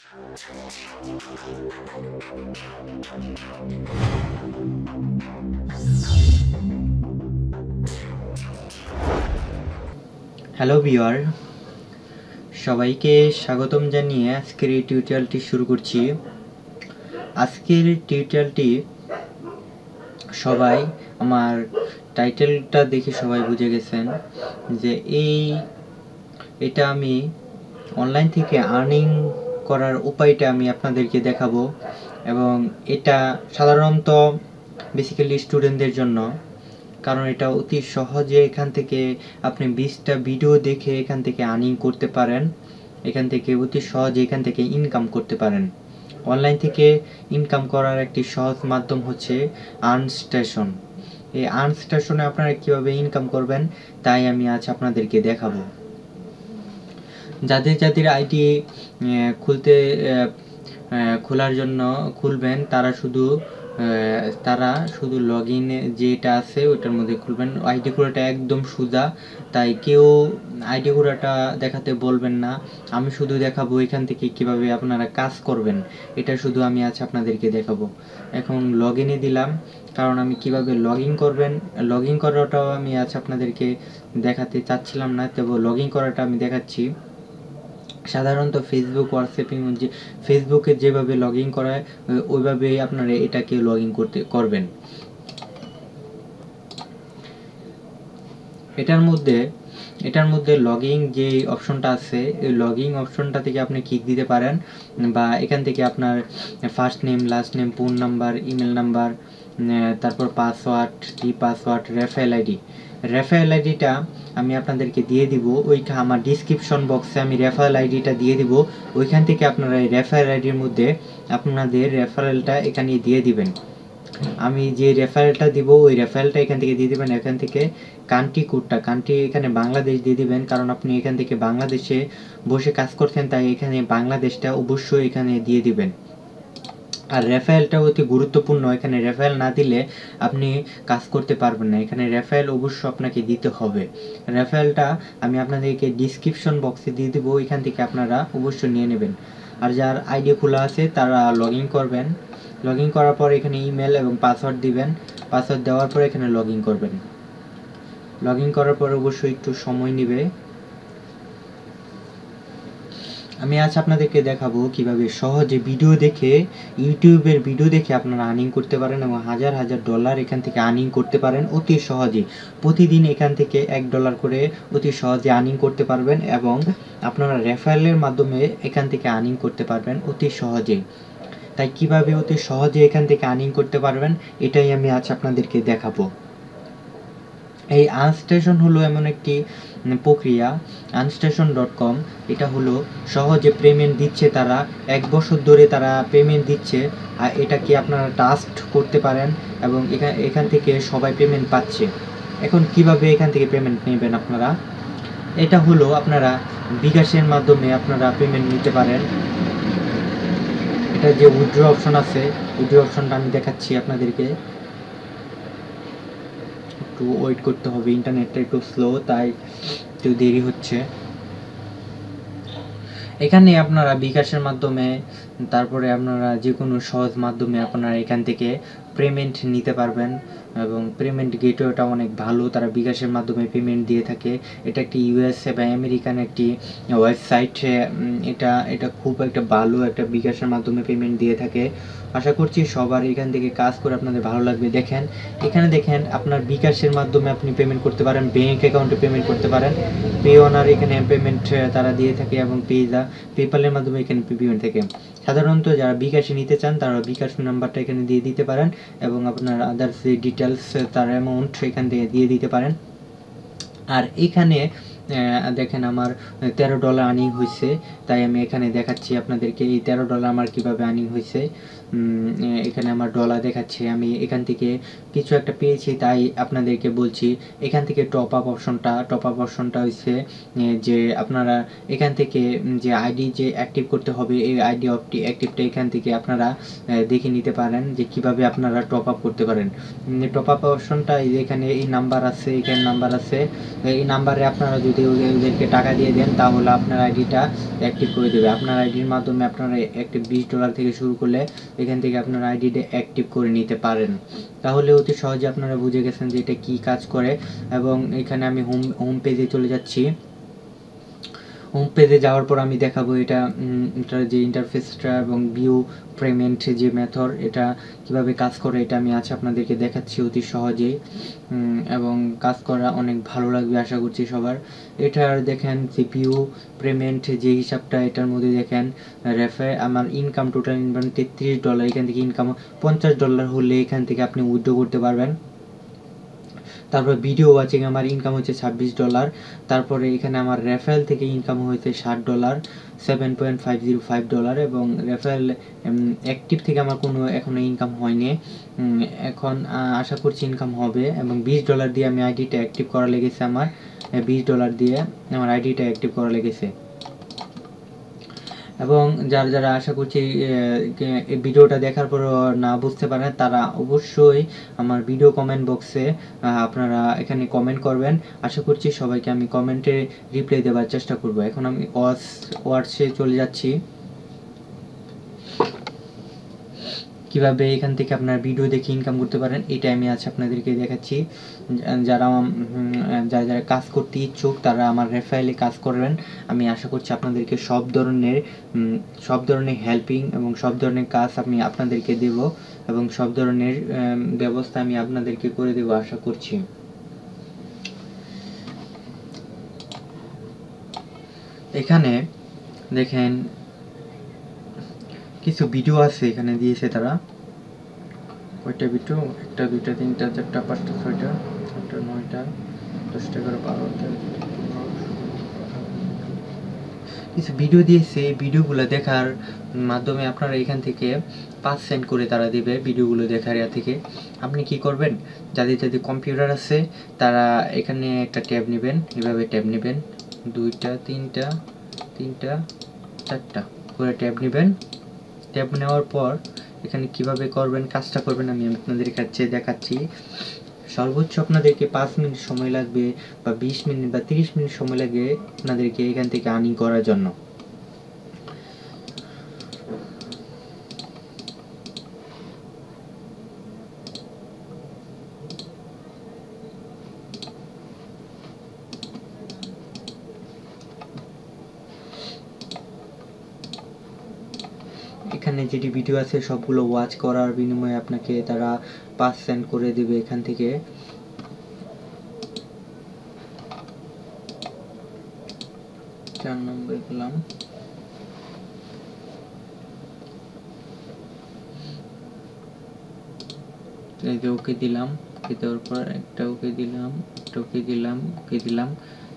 Hello viewer সবাইকে স্বাগতম জানিয়ে আজকের এই টিউটোরিয়ালটি শুরু করছি। আজকের টিউটোরিয়ালটি সবাই আমার টাইটেলটা দেখে সবাই বুঝে গেছেন যে এটা আমি অনলাইন থেকে আর্নিং করার উপায়টা আমি আপনাদেরকে দেখাবো এবং এটা সাধারণত বেসিক্যালি স্টুডেন্টদের জন্য, কারণ এটা অতি সহজে এখান থেকে আপনি 20টা ভিডিও দেখে এখান থেকে আর্নিং করতে পারেন, এখান থেকে অতি সহজে এখান থেকে ইনকাম করতে পারেন। অনলাইন থেকে ইনকাম করার একটি সহজ মাধ্যম হচ্ছে আর্নস্টেশন। এই আর্নস্টেশনে আপনারা কীভাবে ইনকাম করবেন তাই আমি আজ আপনাদেরকে দেখাবো। যাদের আইডি খোলার জন্য খুলবেন তারা শুধু লগইন যেটা আছে ওটার মধ্যে খুলবেন। আইডি খোলাটা একদম সোজা, তাই কেউ আইডি খোলাটা দেখাতে বলবেন না। আমি শুধু দেখাবো এখান থেকে কিভাবে আপনারা কাজ করবেন, এটা শুধু আমি আজ আপনাদেরকে দেখাবো। এখন লগইনে দিলাম, কারণ আমি কিভাবে লগইন করবেন লগইন করাটাও আমি আজ আপনাদেরকে দেখাতে চাচ্ছিলাম না, তবে লগইন করাটা আমি দেখাচ্ছি। সাধারণত ফেসবুক, হোয়াটসঅ্যাপ, ইমোজি, ফেসবুকে যেভাবে লগইন করায় ওইভাবেই আপনারা এটাকে লগইন করবেন। এটার মধ্যে লগইন যে অপশনটা আছে, এই লগইন অপশনটা থেকে আপনি ক্লিক দিতে পারেন, বা এখান থেকে আপনার first name, last name, phone number, email number, তারপর পাসওয়ার্ড, রেফারেল আইডিটা আমি আপনাদেরকে দিয়ে দিব। আমার ডিসক্রিপশন বক্সে আমি রেফারেল আইডিটা দিয়ে দিব, ওইখান থেকে আপনারা এই রেফারেল আইডির মধ্যে আপনাদের রেফারেলটা এখানে দিয়ে দিবেন। আমি যে রেফারেলটা দিব ওই রেফারেলটা এখান থেকে দিয়ে দিবেন। এখান থেকে কান্ট্রি কোডটা এখানে বাংলাদেশ দিয়ে দিবেন, কারণ আপনি এখান থেকে বাংলাদেশে বসে কাজ করছেন, তাই এখানে বাংলাদেশটা অবশ্যই এখানে দিয়ে দিবেন। আর রেফারেলটা অতি গুরুত্বপূর্ণ, এখানে রেফারেল না দিলে আপনি কাজ করতে পারবেন না, এখানে রেফারেল অবশ্য আপনাকে দিতে হবে। রেফারেলটা আমি আপনাদেরকে ডিসক্রিপশন বক্সে দিয়ে দেবো, এখান থেকে আপনারা অবশ্য নিয়ে নেবেন। আর যার আইডি খোলা আছে তারা লগইন করবেন, লগইন করার পর এখানে ইমেল এবং পাসওয়ার্ড দিবেন, পাসওয়ার্ড দেওয়ার পর এখানে লগইন করবেন। লগইন করার পর অবশ্যই একটু সময় নেবে। আমি আজ আপনাদেরকে দেখাবো কিভাবে সহজে ভিডিও দেখে, ইউটিউবের ভিডিও দেখে আপনারা আর্নিং করতে পারেন এবং হাজার হাজার ডলার এখান থেকে আর্নিং করতে পারেন অতি সহজে। প্রতিদিন এখান থেকে $1 করে অতি সহজে আর্নিং করতে পারবেন এবং আপনারা রেফারেলের মাধ্যমে এখান থেকে আর্নিং করতে পারবেন অতি সহজে। তাই কিভাবে অতি সহজে এখান থেকে আর্নিং করতে পারবেন এটাই আমি আজ আপনাদেরকে দেখাবো। এই আর্নস্টেশন হলো এমন একটি প্রক্রিয়া, earnstations.com, এটা হলো সহজে পেমেন্ট দিচ্ছে, তারা 1 বছর ধরে তারা পেমেন্ট দিচ্ছে। আর এটাকে আপনারা ট্রাস্ট করতে পারেন এবং এখান থেকে সবাই পেমেন্ট পাচ্ছে। এখন কিভাবে এখান থেকে পেমেন্ট নেবেন আপনারা, এটা হলো আপনারা বিকাশের মাধ্যমে আপনারা পেমেন্ট নিতে পারেন। এটা যে উইথড্র অপশন আছে, উইথড্র অপশনটা আমি দেখাচ্ছি আপনাদেরকে, একটু ওয়েট করতে হবে, ইন্টারনেটটা একটু স্লো তাই একটু দেরি হচ্ছে। এখানে আপনারা বিকাশের মাধ্যমে, তারপরে আপনারা যে কোনো সহজ মাধ্যমে আপনারা এখান থেকে পেমেন্ট নিতে পারবেন এবং পেমেন্ট গেটওয়েটা অনেক ভালো, তারা বিকাশের মাধ্যমে পেমেন্ট দিয়ে থাকে। এটা একটি USA বা আমেরিকান একটি ওয়েবসাইট, এটা খুব একটা ভালো একটা বিকাশের মাধ্যমে পেমেন্ট দিয়ে থাকে। আশা করছি সবার এখান থেকে কাজ করে আপনাদের ভালো লাগবে। দেখেন এখানে দেখেন আপনার বিকাশের মাধ্যমে আপনি পেমেন্ট করতে পারেন, ব্যাঙ্ক অ্যাকাউন্টে পেমেন্ট করতে পারেন, পে অনার এখানে পেমেন্ট তারা দিয়ে থাকে এবং পেপ্যালের মাধ্যমে এখানে পেমেন্ট থাকে। সাধারণত যারা বিকাশে নিতে চান তারা বিকাশ নাম্বারটা এখানে দিয়ে দিতে পারেন এবং আপনার আদার্স ডিটেলস, তার অ্যামাউন্ট এখান থেকে দিয়ে দিতে পারেন। আর এখানে দেখেন আমার $13 আর্নিং হয়েছে, তাই আমি এখানে দেখাচ্ছি আপনাদেরকে এই $13 আমার কীভাবে আর্নিং হয়েছে। এখানে আমার ডলার দেখাচ্ছে, আমি এখান থেকে কিছু একটা পেয়েছি তাই আপনাদেরকে বলছি। এখান থেকে টপ আপ অপশনটা হচ্ছে যে আপনারা এখান থেকে যে আইডি যে অ্যাক্টিভ করতে হবে, এই আইডি অ্যাক্টিভটা এখান থেকে আপনারা দেখে নিতে পারেন যে কিভাবে আপনারা টপ আপ করতে পারেন। টপ আপ অপশনটা এখানে এই নাম্বার আছে, এই নাম্বারে আপনারা যদি बुझे गेছেন যে এটা কি কাজ করে এবং এখানে আমি হোম পেজে চলে যাচ্ছি। হোম পেজে যাওয়ার পর আমি দেখাবো এটা যে ইন্টারফেসটা এবং ভিউ পেমেন্ট যে মেথড এটা কিভাবে কাজ করে এটা আমি আজ আপনাদেরকে দেখাচ্ছি অতি সহজেই এবং কাজ করা অনেক ভালো লাগবে আশা করছি সবার। এটার দেখেন সিপিইউ পেমেন্ট যে হিসাবটা এটার মধ্যে দেখেন রেফে আমার ইনকাম টোটাল ইনকাম $33, এখান থেকে ইনকাম $50 হলে এখান থেকে আপনি উইথড্র করতে পারবেন। তারপর ভিডিও ওয়াচিং আমার ইনকাম হচ্ছে $26, তারপরে এখানে আমার রেফারেল থেকে ইনকাম হয়েছে $60 $7.505 এবং রেফারেল অ্যাক্টিভ থেকে আমার কোনো এখনো ইনকাম হয়নি, এখন আশা করছি ইনকাম হবে। এবং $20 দিয়ে আমি আইডিটা অ্যাক্টিভ করা লেগেছে, আমার $20 দিয়ে আমার আইডিটা অ্যাক্টিভ করা লেগেছে। এবং যারা যারা আশা করছি এই ভিডিওটা দেখার পর না বুঝতে পারেন তারা অবশ্যই আমার ভিডিও কমেন্ট বক্সে আপনারা এখানে কমেন্ট করবেন, আশা করছি সবাইকে আমি কমেন্টে রিপ্লাই দেওয়ার চেষ্টা করব। এখন আমি ওয়ার্ডসে চলে যাচ্ছি, কিভাবে এখান থেকে আপনার ভিডিও দেখে ইনকাম করতে পারেন এটা আমি আজ আপনাদেরকে দেখাচ্ছি। যারা কাজ করতে ইচ্ছুক তারা আমার রেফারেলে কাজ করবেন, আমি আশা করছি আপনাদেরকে সব ধরনের হেল্পিং এবং সব ধরনের কাজ আমি আপনাদেরকে দেব এবং সব ধরনের ব্যবস্থা আমি আপনাদেরকে করে দেব আশা করছি। এখানে দেখেন কিছু ভিডিও আছে এখানে দিয়েছে তারা, কয়টা ভিডিও, 1, 2, 3, 4, 5, 6, 7, 8, 9, 10, 11, 12 কিছু ভিডিও দিয়েছে। এই ভিডিওগুলো দেখার মাধ্যমে আপনারা এখান থেকে 5 সেন্ট করে তারা দেবে ভিডিওগুলো দেখার ইয়া থেকে। আপনি কি করবেন, যাদের যাদের কম্পিউটার আছে তারা এখানে একটা ট্যাব নেবেন, এভাবে ট্যাব নেবেন 2টা 3টা 4টা করে ট্যাব নেবেন। ট্যাব নেওয়ার পর এখানে কিভাবে করবেন কাজটা করবেন আমি আপনাদের কাছে দেখাচ্ছি। সর্বোচ্চ আপনাদেরকে 5 মিনিট সময় লাগবে বা 20 মিনিট বা 30 মিনিট সময় লাগে আপনাদেরকে এখান থেকে আর্নিং করার জন্য। এখানে যেটি ভিডিও আছে সবগুলো ওয়াচ করার বিনিময়ে আপনাকে তারা 5 সেন্ট করে দেবে এখান থেকে। নম্বর পেলাম ওকে দিলাম, তারপর একটা ওকে দিলাম, ওকে দিলাম,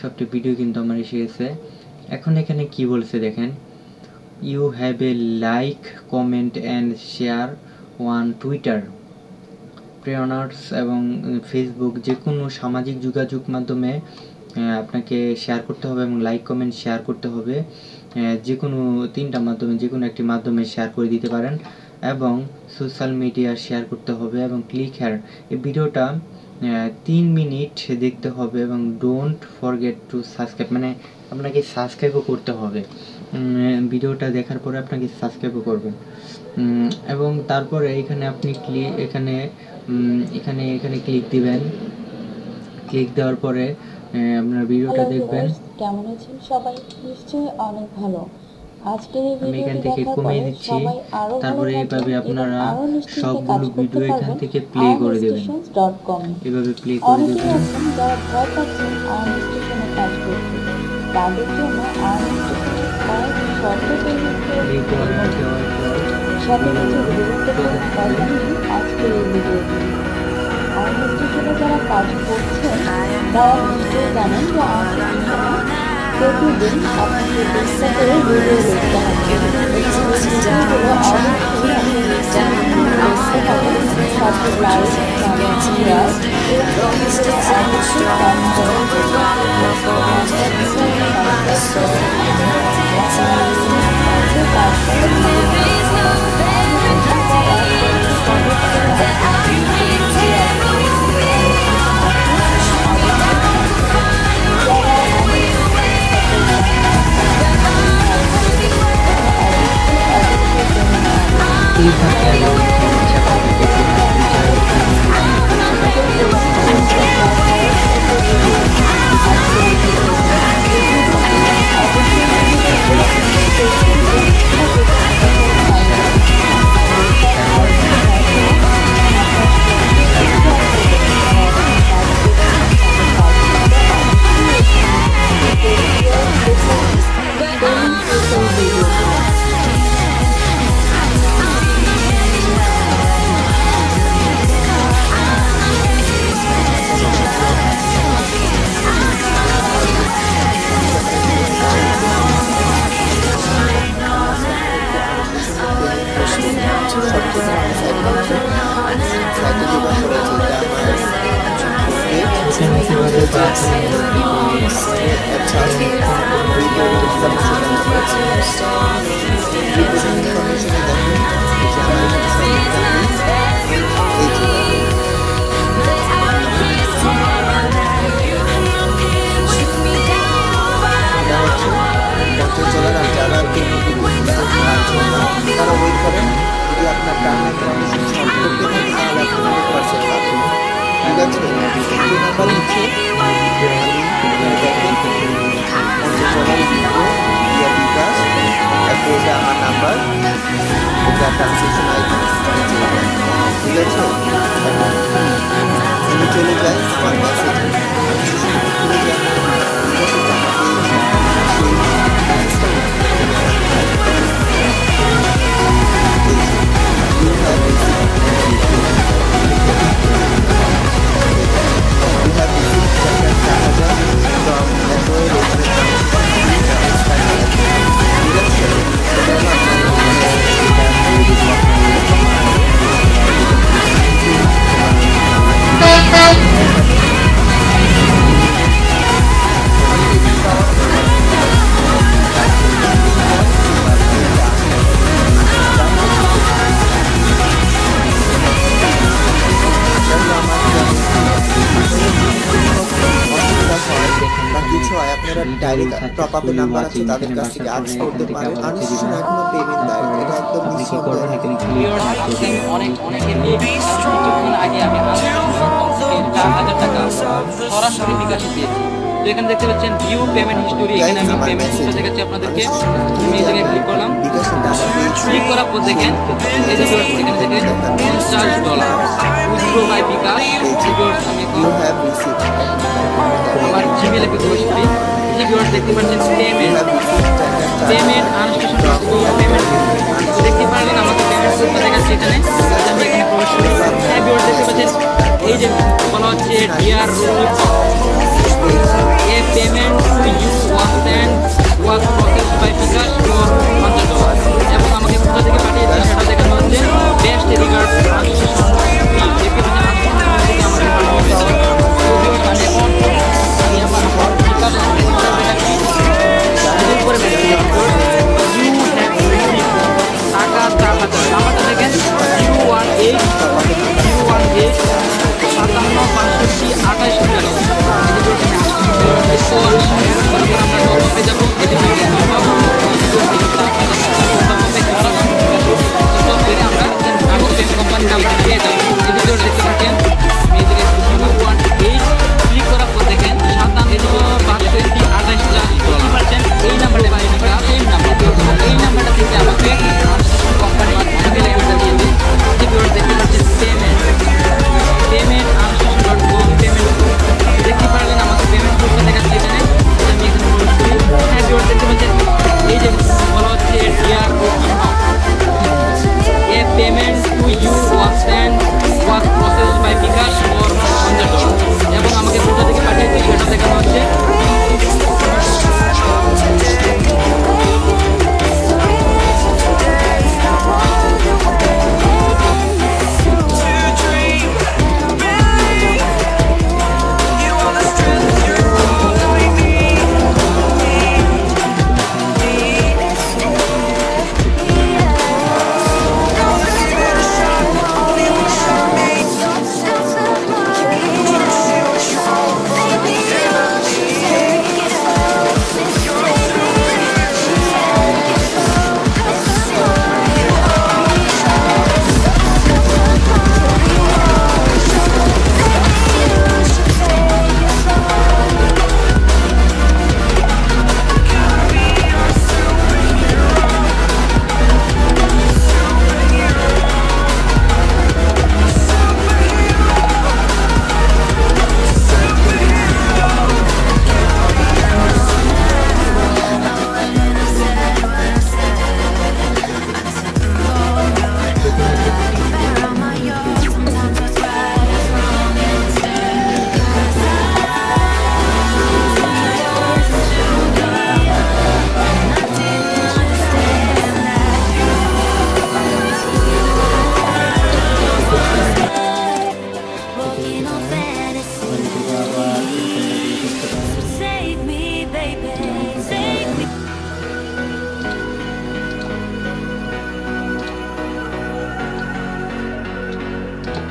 সবটি ভিডিও কিন্তু আমার এসে গেছে। এখন এখানে কি বলছে দেখেন, you have a like, comment and share on Twitter, Preoners এবং Facebook যে কোনো সামাজিক যোগাযোগ মাধ্যমে আপনাকে শেয়ার করতে হবে এবং লাইক কমেন্ট শেয়ার করতে হবে, যে কোনো 3টা মাধ্যমে যে কোনো একটি মাধ্যমে শেয়ার করে দিতে পারেন এবং সোশ্যাল মিডিয়া শেয়ার করতে হবে এবং ক্লিক হেয়ার এই ভিডিওটা 3 মিনিট দেখতে হবে এবং ডোন্ট ফরগেট টু সাবস্ক্রাইব, মানে আপনাকে সাবস্ক্রাইবও করতে হবে, ভিডিওটা দেখার পরে আপনাকে সাবস্ক্রাইবও করবেন। এবং তারপরে এখানে আপনি এখানে ক্লিক দিবেন, ক্লিক দেওয়ার পরে আপনার ভিডিওটা দেখবেন। কেমন আছেন সবাই, নিশ্চয়ই অনেক ভালো। আজকের এই ভিডিওটা দেখার পরে সবাই আরো তারপরে এইভাবে আপনারা সবগুলো ভিডিও এখান থেকে প্লে করে দেবেন এইভাবে প্লে করে দেবেন। যারা ভয় পাচ্ছেন earnstations-এ কাজ করতে তাদের জন্য earnstations যারা কাজ করছে তারা নিশ্চয়ই জানেন যে প্রতিদিন আপনাকে চেষ্টা করে ভিডিও দেখতে হবে।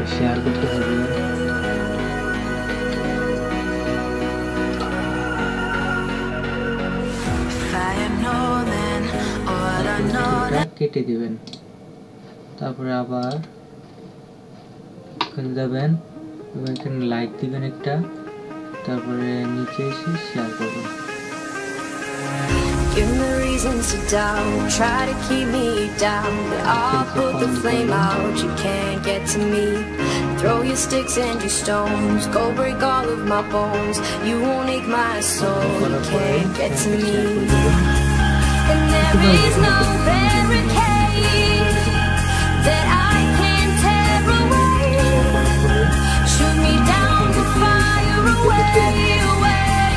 तो शेयर भी कर दीजिए, केटे दिवेन তারপরে আবার করে দিবেন এবং এখানে লাইক দিবেন একটা, তারপরে নিচে এসে শেয়ার করবেন। Give me reasons to doubt, try to keep me down, but I'll put the flame out, you can't get to me. Throw your sticks and your stones, go break all of my bones, you won't ache my soul, you can't get to me. And there is no barricade that I can tear away, shoot me down to fire away, away,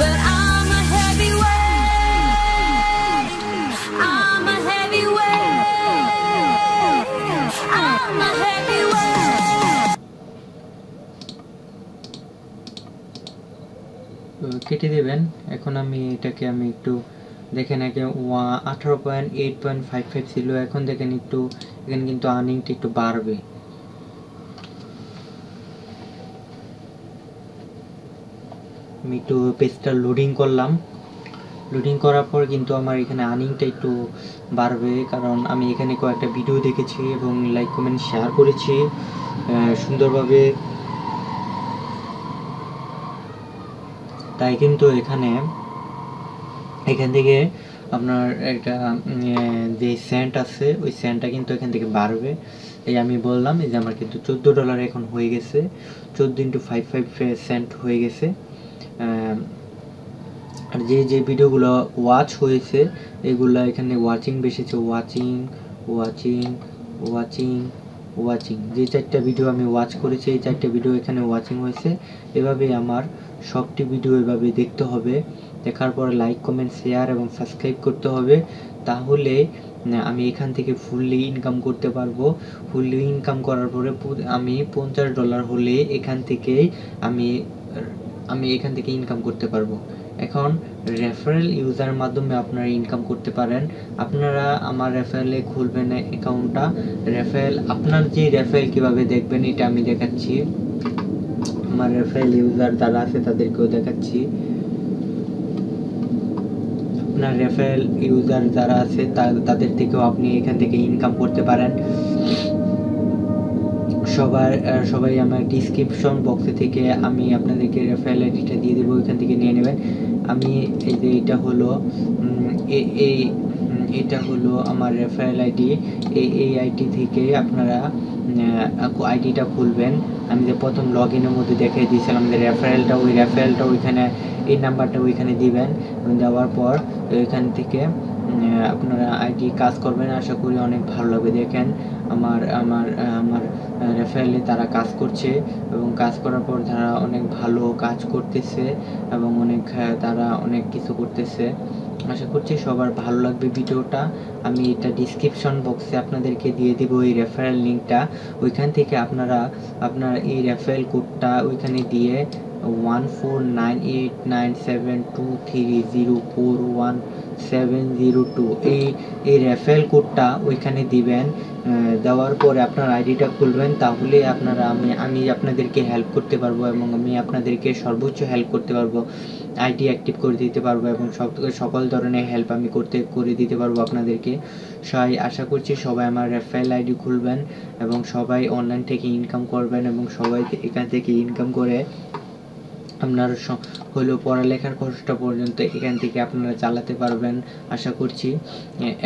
but I'm a heavyweight. কেটে দেবেন। এখন আমি এটাকে আমি একটু দেখেন আগে 18.8.55 ছিল, এখন দেখেন একটু এখানে কিন্তু আর্নিংটা একটু বাড়বে। আমি একটু পেজটা লোডিং করলাম, লোডিং করার পর কিন্তু আমার এখানে আর্নিংটা একটু বাড়বে, কারণ আমি এখানে কয়েকটা ভিডিও দেখেছি এবং লাইক কমেন্ট শেয়ার করেছি সুন্দরভাবে, তাই কিন্তু এখানে এখান থেকে আপনার একটা যে সেন্ট আছে ওই সেন্টটা কিন্তু এখান থেকে বাড়বে। এই আমি বললাম এই যে আমার কিন্তু $14 এখন হয়ে গেছে, 14.55 সেন্ট হয়ে গেছে। আর যে যে ভিডিওগুলো ওয়াচ হয়েছে এগুলো এখানে ওয়াচিং বেসেছে, ওয়াচিং যে 4টা ভিডিও আমি ওয়াচ করেছি এই 4টা ভিডিও এখানে ওয়াচিং হয়েছে। এভাবে আমার সবটি ভিডিও এভাবে দেখতে হবে, দেখার পর লাইক কমেন্ট শেয়ার এবং সাবস্ক্রাইব করতে হবে, তাহলে আমি এখান থেকে ফুললি ইনকাম করতে পারবো। ফুললি ইনকাম করার পরে আমি $50 হলে এখান থেকে আমি এখান থেকে ইনকাম করতে পারবো। এখন রেফারেল ইউজার মাধ্যমে আপনারা ইনকাম করতে পারেন। আপনারা আমার রেফারেলে খুলবেন অ্যাকাউন্টটা, রেফারেল আপনার যে রেফারেল কিভাবে দেখবেন এটা আমি দেখাচ্ছি, আমার রেফারেল ইউজার যারা আছে তাদেরকেও দেখাচ্ছি। আপনার রেফারেল ইউজার যারা আছে তাদের থেকেও আপনি এখান থেকে ইনকাম করতে পারেন। সবাই আমার ডিসক্রিপশন বক্সে থেকে আমি আপনাদেরকে রেফারেল আইডিটা দিয়ে দেবো, এখান থেকে নিয়ে নেবেন। আমি এই যে এটা হলো আমার রেফারেল আইডি, এই আইডি থেকে আপনারা আইডিটা খুলবেন। আমি যে প্রথম লগ ইনের মধ্যে দেখিয়ে দিয়েছিলাম যে রেফারেলটা ওই রেফারেলটা ওইখানে এই নাম্বারটা ওইখানে দিবেন, দেওয়ার পর ওইখান থেকে আপনারা আইডি কাজ করবেন। আশা করি অনেক ভালো লাগবে। দেখেন আমার আমার আমার রেফারেলে তারা কাজ করছে এবং কাজ করার পর তারা অনেক ভালো কাজ করতেছে এবং তারা অনেক কিছু করতেছে। আশা করছি সবার ভালো লাগবে ভিডিওটা। আমি এটা ডিসক্রিপশন বক্সে আপনাদেরকে দিয়ে দিব এই রেফারেল লিঙ্কটা, ওইখান থেকে আপনার এই রেফারেল কোডটা ওইখানে দিয়ে 14989723041702 এই রেফারেল কোডটা ওইখানে দিবেন, দেওয়ার পরে আপনার আইডিটা খুলবেন। তাহলে আমি আপনাদেরকে হেল্প করতে পারবো এবং আমি আপনাদেরকে সর্বোচ্চ হেল্প করতে পারবো, আইডি অ্যাক্টিভ করে দিতে পারবো এবং সকল ধরনের হেল্প আমি করে দিতে পারবো আপনাদেরকে। আশা করছি সবাই আমার রেফারেল আইডি খুলবেন এবং সবাই অনলাইন থেকে ইনকাম করবেন এবং সবাই এখান থেকে ইনকাম করে আপনার হলো পড়ালেখার খরচটা পর্যন্ত এখান থেকে আপনারা চালাতে পারবেন আশা করছি।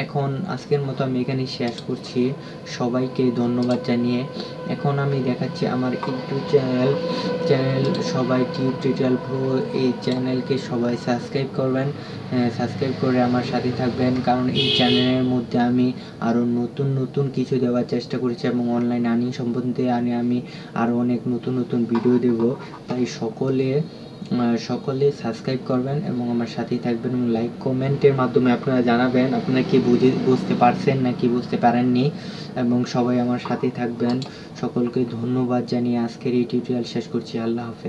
এখন আজকের মতো আমি এখানে শেষ করছি, সবাইকে ধন্যবাদ জানিয়ে। এখন আমি দেখাচ্ছি আমার ইউটিউব চ্যানেল সবাই টিউব টিউটোরিয়াল প্রো, এই চ্যানেলকে সবাই সাবস্ক্রাইব করবেন, সাবস্ক্রাইব করে আমার সাথে থাকবেন, কারণ এই চ্যানেলের মধ্যে আমি আরও নতুন কিছু দেওয়ার চেষ্টা করছি এবং অনলাইন আর্নিং সম্বন্ধে আমি আরও অনেক নতুন ভিডিও দেব। তাই সকলে সাবস্ক্রাইব করবেন এবং আমার সাথেই থাকবেন এবং লাইক কমেন্টের মাধ্যমে আপনারা জানাবেন আপনারা কি বুঝতে পারছেন না কি বুঝতে পারেননি, এবং সবাই আমার সাথেই থাকবেন। সকলকে ধন্যবাদ জানিয়ে আজকের এই টিউটোরিয়াল শেষ করছি। আল্লাহ হাফেজ।